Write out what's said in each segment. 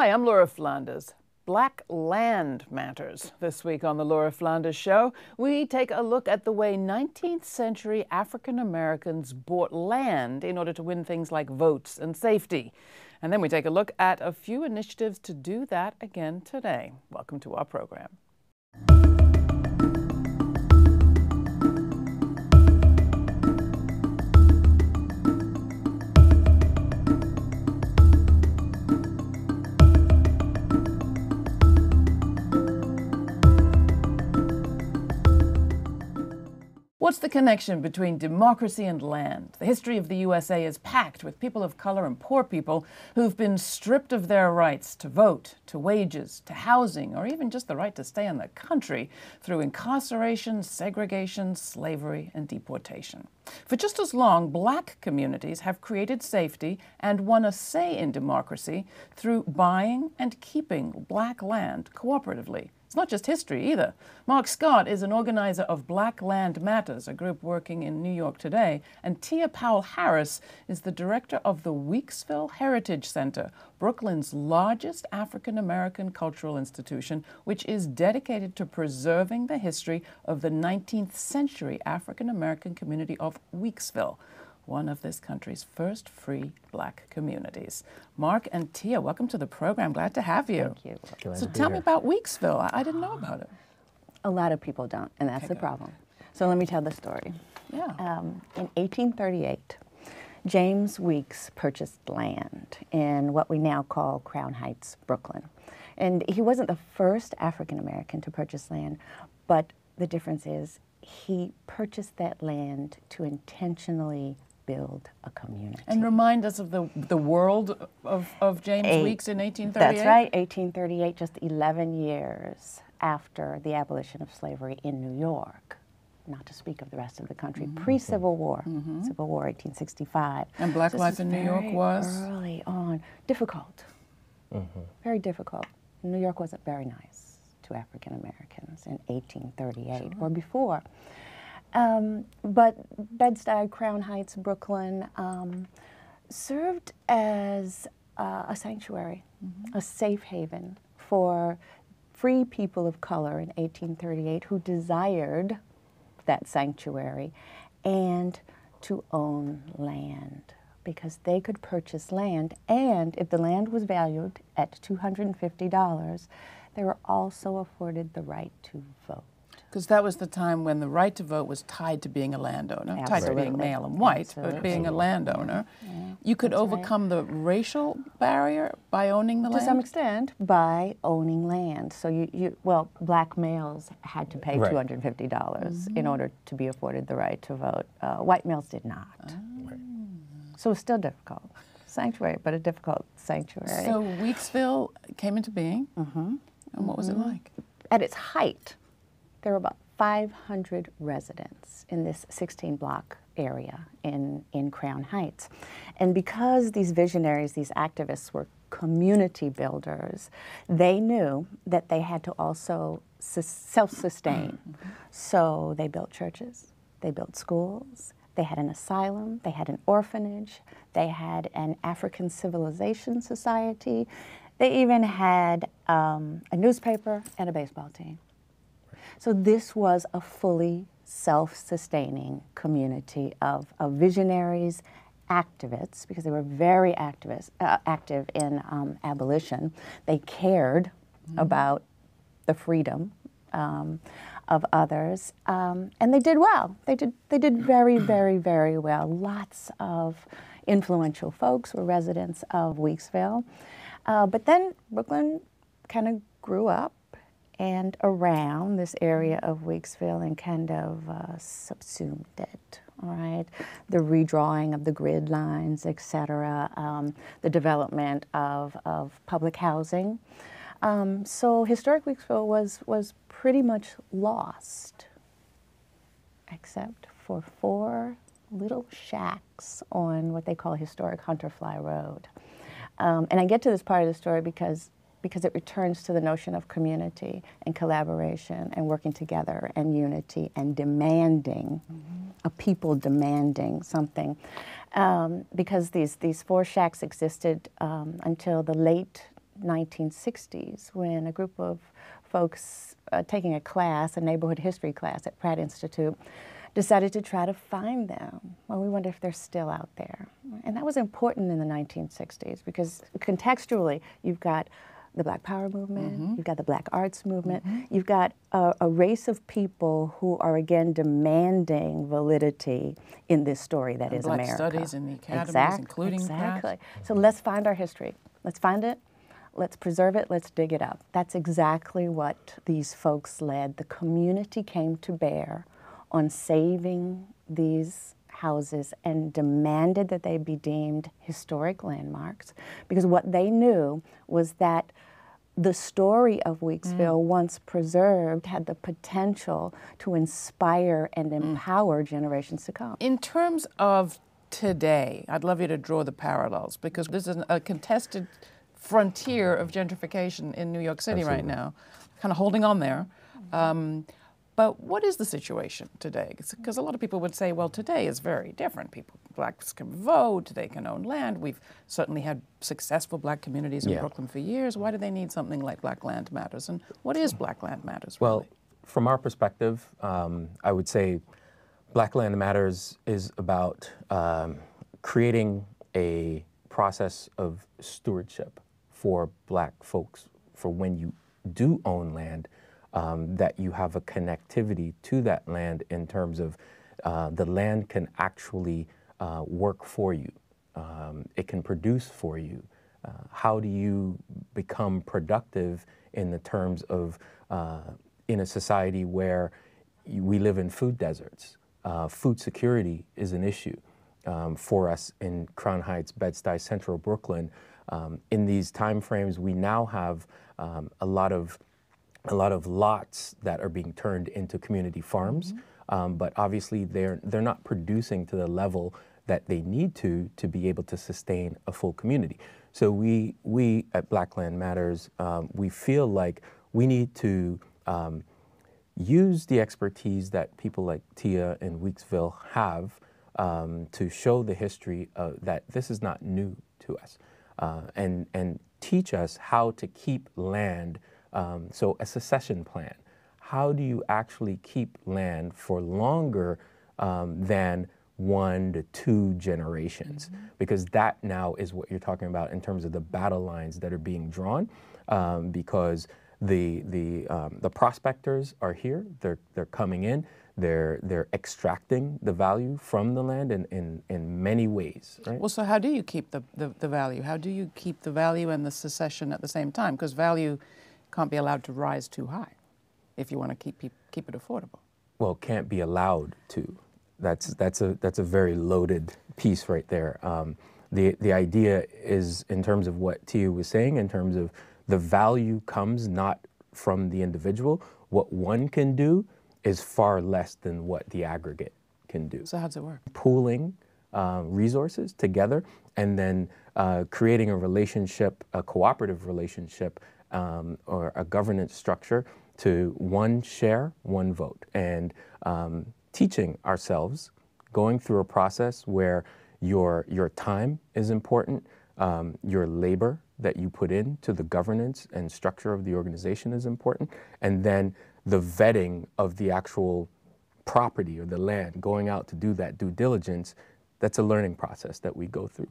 Hi, I'm Laura Flanders. Black Land Matters. This week on the Laura Flanders Show, we take a look at the way 19th century African Americans bought land in order to win things like votes and safety. And then we take a look at a few initiatives to do that again today. Welcome to our program. What's the connection between democracy and land? The history of the USA is packed with people of color and poor people who've been stripped of their rights to vote, to wages, to housing, or even just the right to stay in the country through incarceration, segregation, slavery, and deportation. For just as long, black communities have created safety and won a say in democracy through buying and keeping black land cooperatively. It's not just history either. Mark Scott is an organizer of Black Land Matters, a group working in New York today, and Tia Powell Harris is the director of the Weeksville Heritage Center, Brooklyn's largest African-American cultural institution, which is dedicated to preserving the history of the 19th century African-American community of Weeksville, one of this country's first free black communities. Mark and Tia, welcome to the program. Glad to have you. Thank you. Glad so to tell me about Weeksville. I didn't know about it. A lot of people don't, and that's the problem. So let me tell the story. Yeah. In 1838, James Weeks purchased land in what we now call Crown Heights, Brooklyn. And he wasn't the first African-American to purchase land, but the difference is he purchased that land to intentionally build a community. And remind us of the world of James Weeks in 1838? That's right, 1838, just 11 years after the abolition of slavery in New York, not to speak of the rest of the country, pre-Civil War, Civil War 1865. And black life in New York was? Early on, difficult, very difficult. New York wasn't very nice to African Americans in 1838 or before. But Bed-Stuy, Crown Heights, Brooklyn served as a sanctuary, a safe haven for free people of color in 1838 who desired that sanctuary and to own land, because they could purchase land, and if the land was valued at $250, they were also afforded the right to vote. Because that was the time when the right to vote was tied to being a landowner, tied to being male and white, but being a landowner. Yeah. You could overcome the racial barrier by owning the land? To some extent, by owning land. So well, black males had to pay $250 in order to be afforded the right to vote. White males did not. So it's still difficult. Sanctuary, but a difficult sanctuary. So Weeksville came into being, and what was it like? At its height, there were about 500 residents in this 16-block area in Crown Heights. And because these visionaries, these activists were community builders, they knew that they had to also self-sustain. So they built churches, they built schools, they had an asylum, they had an orphanage, they had an African Civilization Society, they even had a newspaper and a baseball team. So this was a fully self-sustaining community of visionaries, activists, because they were very active in abolition. They cared about the freedom of others, and they did well. They did very, very, very well. Lots of influential folks were residents of Weeksville. But then Brooklyn kind of grew up and around this area of Weeksville and kind of subsumed it, all right? The redrawing of the grid lines, et cetera, the development of public housing. So historic Weeksville was pretty much lost, except for four little shacks on what they call historic Hunterfly Road. And I get to this part of the story because it returns to the notion of community and collaboration and working together and unity and demanding, a people demanding something. Because these four shacks existed until the late 1960s when a group of folks taking a class, a neighborhood history class at Pratt Institute, decided to try to find them. Well, we wonder if they're still out there. And that was important in the 1960s because contextually you've got the Black Power movement, you've got the Black Arts movement, you've got a race of people who are again demanding validity in this story that is America. Black studies in the academies, including exactly. So let's find our history. Let's find it. Let's preserve it. Let's dig it up. That's exactly what these folks led. The community came to bear on saving these houses and demanded that they be deemed historic landmarks because what they knew was that the story of Weeksville, once preserved, had the potential to inspire and empower generations to come. In terms of today, I'd love you to draw the parallels because this is a contested frontier of gentrification in New York City right now, kind of holding on there. But what is the situation today? Because a lot of people would say, well, today is very different. People, blacks can vote, they can own land. We've certainly had successful black communities in Brooklyn for years. Why do they need something like Black Land Matters? And what is Black Land Matters, really? Well, from our perspective, I would say Black Land Matters is about creating a process of stewardship for black folks for when you do own land, that you have a connectivity to that land in terms of the land can actually work for you. It can produce for you. How do you become productive in the terms of in a society where we live in food deserts? Food security is an issue for us in Crown Heights, Bed-Stuy, Central Brooklyn. In these time frames, we now have a lot of lots that are being turned into community farms, but obviously they're not producing to the level that they need to be able to sustain a full community. So we at Black Land Matters, we feel like we need to use the expertise that people like Tia and Weeksville have to show the history of that this is not new to us, and teach us how to keep land. So a succession plan. How do you actually keep land for longer than 1 to 2 generations? Because that now is what you're talking about in terms of the battle lines that are being drawn, because the prospectors are here. They're coming in. They're extracting the value from the land in many ways, right? Well, so how do you keep the value? How do you keep the value and the succession at the same time? Because value can't be allowed to rise too high if you want to keep it affordable. Well, can't be allowed to. That's a very loaded piece right there. The idea is, in terms of what Tia was saying, in terms of the value comes not from the individual. What one can do is far less than what the aggregate can do. So how does it work? Pooling resources together and then creating a relationship, a cooperative relationship, or a governance structure to one share, one vote, and teaching ourselves, going through a process where your time is important, your labor that you put into the governance and structure of the organization is important, and then the vetting of the actual property or the land, going out to do that due diligence, that's a learning process that we go through.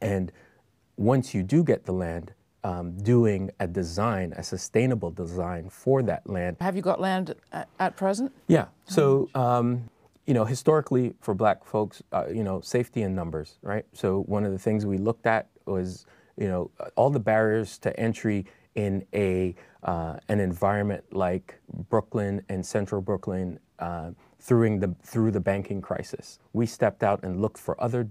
And once you do get the land, doing a design, a sustainable design for that land. Have you got land at present? Yeah. So, you know, historically for black folks, you know, safety in numbers, right? So one of the things we looked at was, you know, all the barriers to entry in an environment like Brooklyn and Central Brooklyn through the banking crisis. We stepped out and looked for other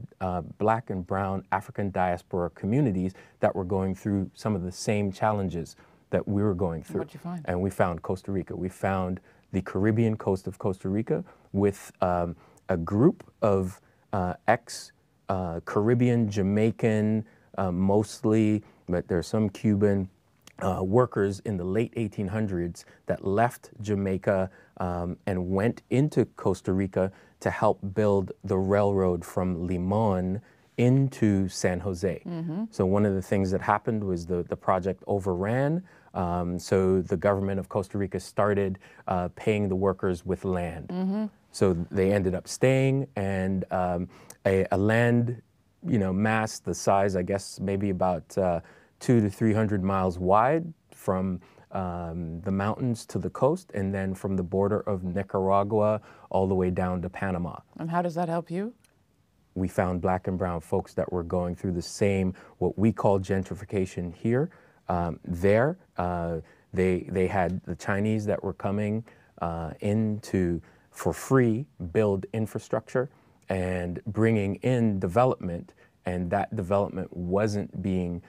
black and brown African diaspora communities that were going through some of the same challenges that we were going through. What'd you find? And we found Costa Rica. We found the Caribbean coast of Costa Rica with a group of ex-Caribbean, Jamaican, mostly, but there's some Cuban, workers in the late 1800s that left Jamaica and went into Costa Rica to help build the railroad from Limon into San Jose. Mm-hmm. So one of the things that happened was the project overran. So the government of Costa Rica started paying the workers with land. Mm-hmm. So they ended up staying, and a land, you know, mass the size, I guess, maybe about 200 to 300 miles wide from the mountains to the coast, and then from the border of Nicaragua all the way down to Panama. And how does that help you? We found black and brown folks that were going through the same, what we call gentrification here, there. They had the Chinese that were coming in to, for free, build infrastructure and bringing in development, and that development wasn't being,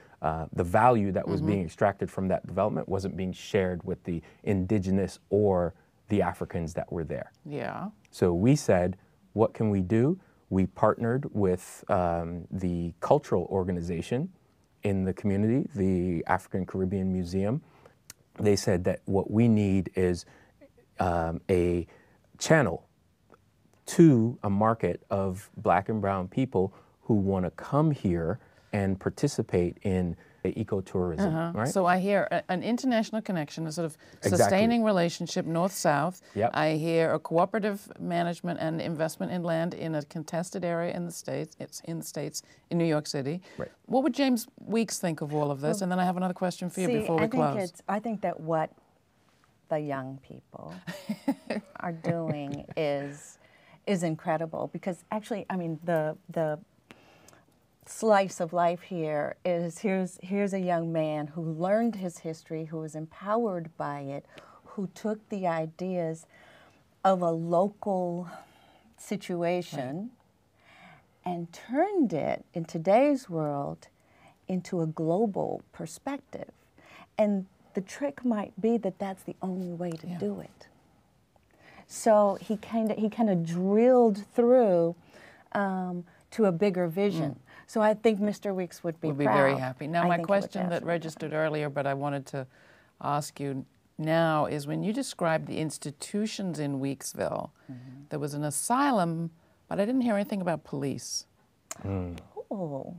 the value that was being extracted from that development wasn't being shared with the indigenous or the Africans that were there. Yeah. So we said, what can we do? We partnered with the cultural organization in the community, the African Caribbean Museum. They said that what we need is a channel to a market of black and brown people who want to come here and participate in ecotourism. Uh-huh. Right? So I hear an international connection, a sort of sustaining relationship north-south. Yep. I hear a cooperative management and investment in land in a contested area in the States, in New York City. Right. What would James Weeks think of all of this? Well, and then I have another question for you before we close. I think that what the young people are doing is incredible, because actually, I mean, the slice of life here is here's a young man who learned his history, who was empowered by it, who took the ideas of a local situation and turned it in today's world into a global perspective. And the trick might be that that's the only way to do it. So he kind of drilled through to a bigger vision. So I think Mr. Weeks would be very happy. Now, my question that registered earlier, but I wanted to ask you now, is when you described the institutions in Weeksville, there was an asylum, but I didn't hear anything about police. Oh,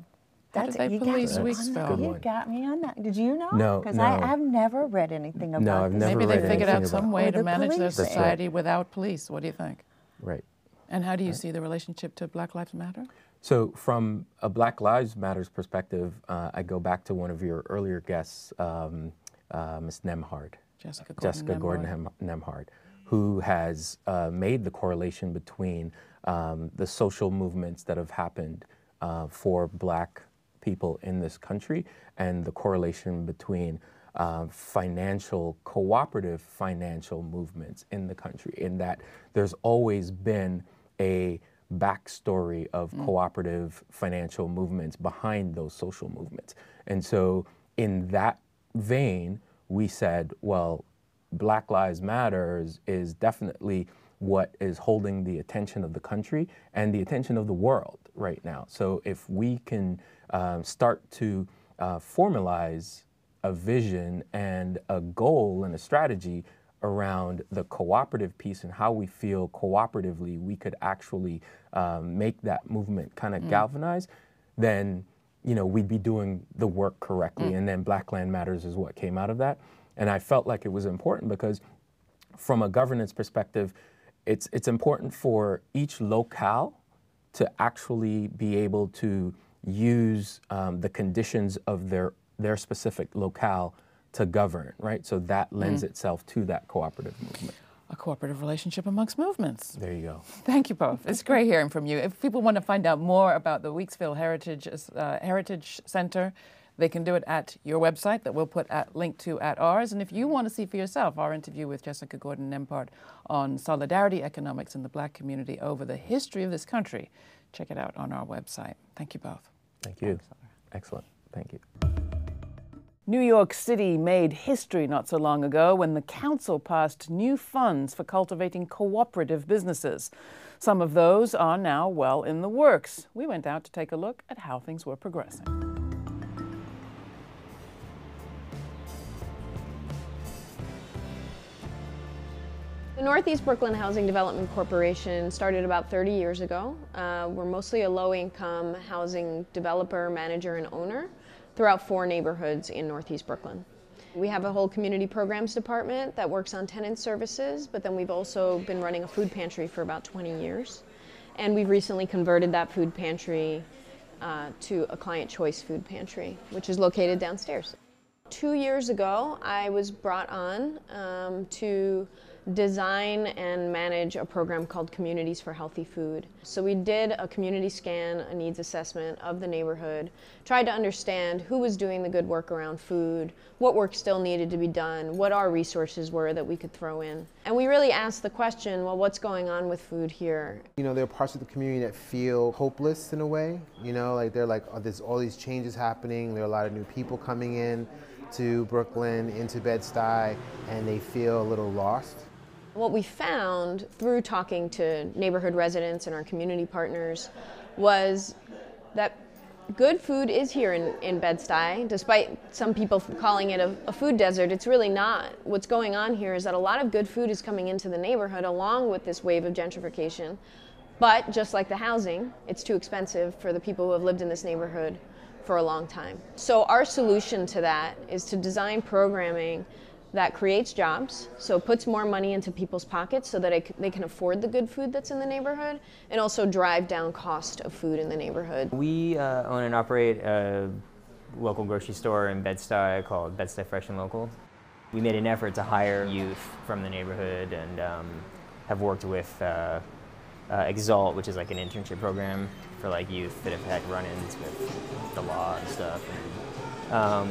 that's how did they police Weeksville? You got me on that. Did you know? No, because I've never read anything about this. Maybe they figured out some way to manage their society without police. What do you think? Right. And how do you see the relationship to Black Lives Matter? So from a Black Lives Matters perspective, I go back to one of your earlier guests, Ms. Nembhard, Jessica Gordon Nembhard, who has made the correlation between the social movements that have happened for black people in this country and the correlation between cooperative financial movements in the country, in that there's always been a backstory of cooperative financial movements behind those social movements. And so in that vein, we said, well, Black Lives Matter is definitely what is holding the attention of the country and the attention of the world right now. So if we can start to formalize a vision and a goal and a strategy around the cooperative piece and how we feel cooperatively we could actually make that movement kind of galvanize, then, you know, we'd be doing the work correctly. And then Black Land Matters is what came out of that. And I felt like it was important because from a governance perspective, it's important for each locale to actually be able to use the conditions of their specific locale to govern, right? So that lends itself to that cooperative movement. A cooperative relationship amongst movements. There you go. Thank you both. It's great hearing from you. If people want to find out more about the Weeksville Heritage Center, they can do it at your website that we'll put a link to at ours. And if you want to see for yourself our interview with Jessica Gordon Nembhard on solidarity economics in the black community over the history of this country, check it out on our website. Thank you both. Thank you. Excellent. Thank you. New York City made history not so long ago when the council passed new funds for cultivating cooperative businesses. Some of those are now well in the works. We went out to take a look at how things were progressing. The Northeast Brooklyn Housing Development Corporation started about 30 years ago. We're mostly a low-income housing developer, manager, and owner throughout 4 neighborhoods in Northeast Brooklyn. We have a whole community programs department that works on tenant services, but then we've also been running a food pantry for about 20 years. And we've recently converted that food pantry to a client choice food pantry, which is located downstairs. 2 years ago, I was brought on to design and manage a program called Communities for Healthy Food. So we did a community scan, a needs assessment of the neighborhood, tried to understand who was doing the good work around food, what work still needed to be done, what our resources were that we could throw in. And we really asked the question, well, what's going on with food here? You know, there are parts of the community that feel hopeless in a way. You know, like they're like, oh, there's all these changes happening, there are a lot of new people coming in to Brooklyn, into Bed-Stuy, and they feel a little lost. What we found through talking to neighborhood residents and our community partners was that good food is here in Bed-Stuy. Despite some people calling it a food desert, it's really not. What's going on here is that a lot of good food is coming into the neighborhood along with this wave of gentrification. But just like the housing, it's too expensive for the people who have lived in this neighborhood for a long time. So our solution to that is to design programming that creates jobs, so puts more money into people's pockets so that they can afford the good food that's in the neighborhood, and also drive down cost of food in the neighborhood. We own and operate a local grocery store in Bed-Stuy called Bed-Stuy Fresh and Local. We made an effort to hire youth from the neighborhood and have worked with Exalt, which is like an internship program for like youth that have had run-ins with the law and stuff. And,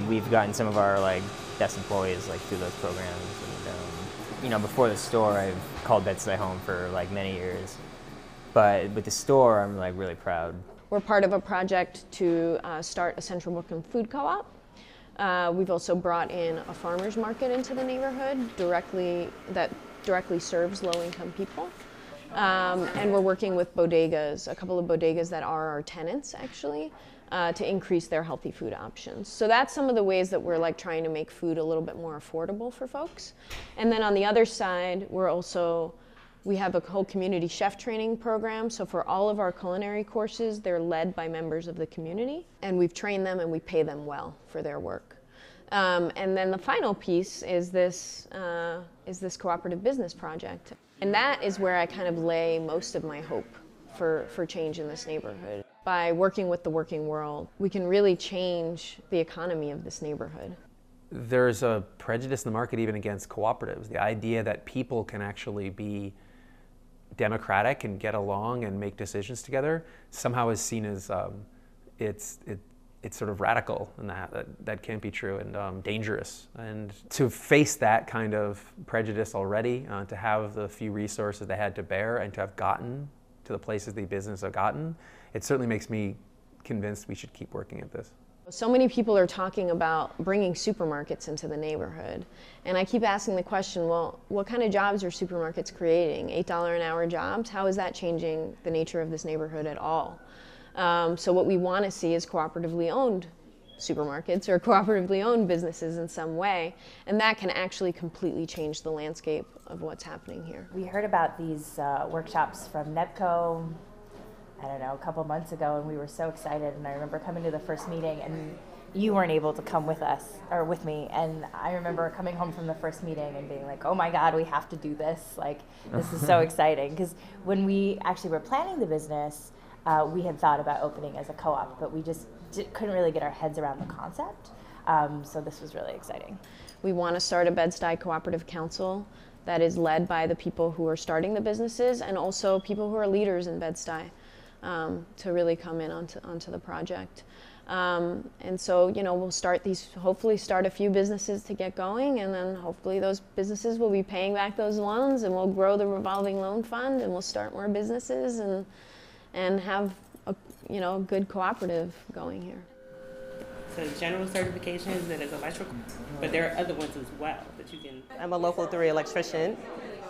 we've gotten some of our like best employees like through those programs. And, you know, before the store, I've called Bed-Stuy home for like many years, but with the store, I'm like really proud. We're part of a project to start a Central Brooklyn food co-op. We've also brought in a farmers market into the neighborhood that directly serves low-income people. And we're working with bodegas, a couple of bodegas that are our tenants actually, to increase their healthy food options. So that's some of the ways that we're like trying to make food a little bit more affordable for folks. And then on the other side, we have a whole community chef training program. So for all of our culinary courses, they're led by members of the community, and we've trained them and we pay them well for their work. And then the final piece is this cooperative business project. And that is where I kind of lay most of my hope for change in this neighborhood. By working with the Working World, we can really change the economy of this neighborhood. There's a prejudice in the market even against cooperatives. The idea that people can actually be democratic and get along and make decisions together somehow is seen as it's sort of radical, and that can't be true, and dangerous. And to face that kind of prejudice already, to have the few resources they had to bear and to have gotten to the places the business have gotten, it certainly makes me convinced we should keep working at this. So many people are talking about bringing supermarkets into the neighborhood, and I keep asking the question, well, what kind of jobs are supermarkets creating? $8 an hour jobs? How is that changing the nature of this neighborhood at all? So what we want to see is cooperatively owned supermarkets or cooperatively owned businesses in some way, and that can actually completely change the landscape of what's happening here. We heard about these workshops from NEPCO, I don't know, a couple months ago, and we were so excited, and I remember coming to the first meeting, and you weren't able to come with us, or with me, and I remember coming home from the first meeting and being like, oh my God, we have to do this, like, this is so exciting, because when we actually were planning the business, we had thought about opening as a co-op, but we just couldn't really get our heads around the concept, so this was really exciting. We want to start a Bed-Stuy Cooperative Council that is led by the people who are starting the businesses and also people who are leaders in Bed-Stuy to really come in onto the project. And so, you know, we'll start hopefully start a few businesses to get going, and then hopefully those businesses will be paying back those loans, and we'll grow the revolving loan fund, and we'll start more businesses, and have a, you know, good cooperative going here. So general certifications that is electrical, but there are other ones as well that you can. I'm a local 3 electrician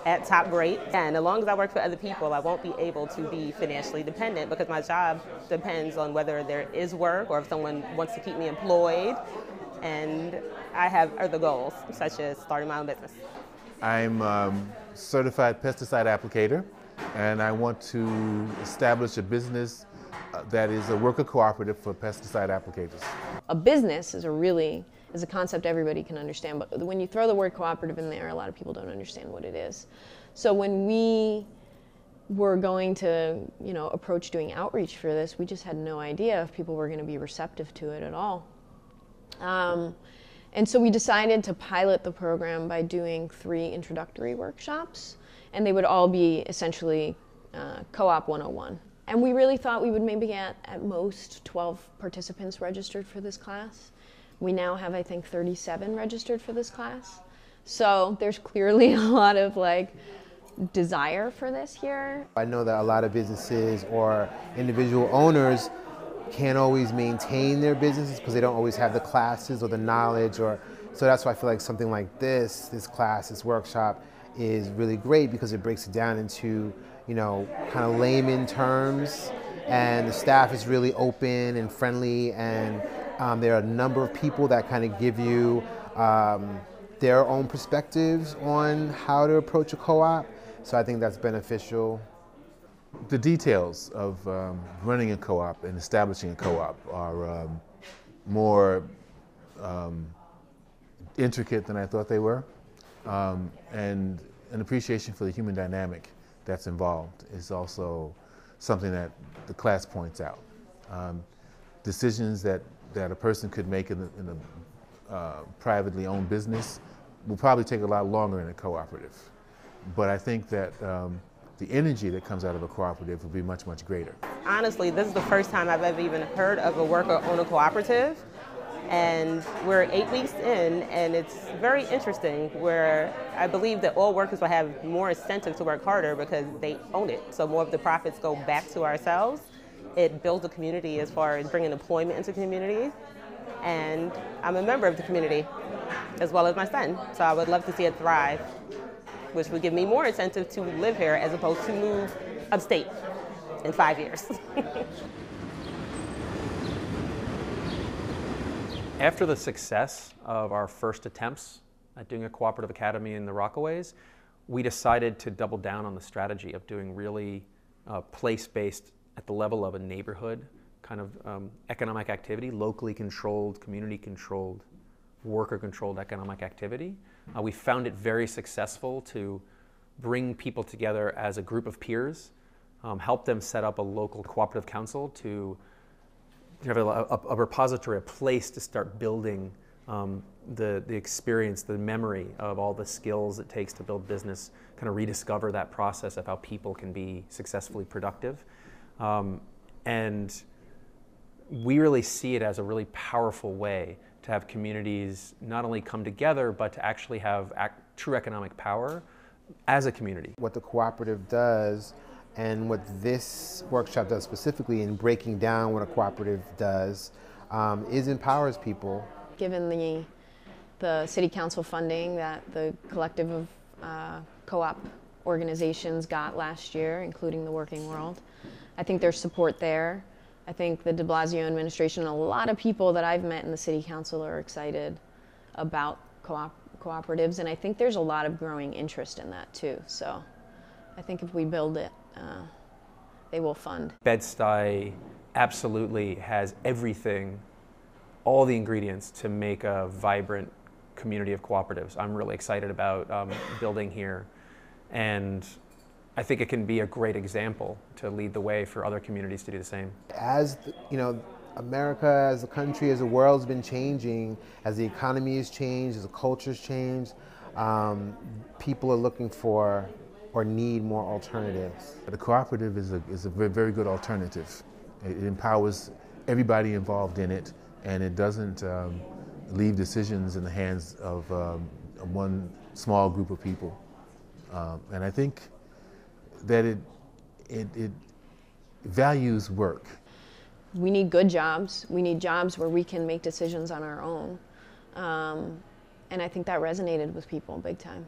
at top grade, and as long as I work for other people, I won't be able to be financially dependent because my job depends on whether there is work or if someone wants to keep me employed, and I have other goals such as starting my own business. I'm a certified pesticide applicator, and I want to establish a business that is a worker cooperative for pesticide applicators. A business is a concept everybody can understand, but when you throw the word cooperative in there, a lot of people don't understand what it is. So when we were going to, approach doing outreach for this, we just had no idea if people were going to be receptive to it at all. And so we decided to pilot the program by doing 3 introductory workshops, and they would all be essentially co-op 101. And we really thought we would maybe get at most 12 participants registered for this class. We now have, I think, 37 registered for this class. So there's clearly a lot of desire for this here. I know that a lot of businesses or individual owners can't always maintain their businesses because they don't always have the classes or the knowledge, or so that's why I feel like something like this class, this workshop, is really great because it breaks it down into, kind of layman terms, and the staff is really open and friendly, and there are a number of people that kind of give you their own perspectives on how to approach a co-op, so I think that's beneficial. The details of running a co-op and establishing a co-op are more intricate than I thought they were, and an appreciation for the human dynamic that's involved is also something that the class points out. Decisions that a person could make in a privately owned business will probably take a lot longer in a cooperative, but I think that the energy that comes out of a cooperative will be much, much greater. Honestly, this is the first time I've ever even heard of a worker-owner cooperative, and we're 8 weeks in, and it's very interesting, where I believe that all workers will have more incentive to work harder because they own it, so more of the profits go back to ourselves. It builds a community as far as bringing employment into communities, and I'm a member of the community as well as my son, so I would love to see it thrive, which would give me more incentive to live here as opposed to move upstate in 5 years. After the success of our first attempts at doing a cooperative academy in the Rockaways, we decided to double down on the strategy of doing really place-based, at the level of a neighborhood, kind of economic activity, locally controlled, community controlled, worker-controlled economic activity. We found it very successful to bring people together as a group of peers, help them set up a local cooperative council to have a repository, a place to start building the experience, the memory of all the skills it takes to build business, kind of rediscover that process of how people can be successfully productive. And we really see it as a really powerful way to have communities not only come together, but to actually have true economic power as a community. What the cooperative does, and what this workshop does specifically in breaking down what a cooperative does, is empowers people. Given the city council funding that the collective of co-op organizations got last year, including the Working World, I think there's support there. I think the de Blasio administration and a lot of people that I've met in the city council are excited about cooperatives, and I think there's a lot of growing interest in that too. So I think if we build it, they will fund. Bed-Stuy absolutely has everything, all the ingredients to make a vibrant community of cooperatives. I'm really excited about building here, and I think it can be a great example to lead the way for other communities to do the same. As America as a country, as the world's been changing, as the economy has changed, as the culture's changed, people are looking for or need more alternatives. The cooperative is a very good alternative. It empowers everybody involved in it, and it doesn't leave decisions in the hands of one small group of people. And I think that it values work. We need good jobs. We need jobs where we can make decisions on our own. And I think that resonated with people big time.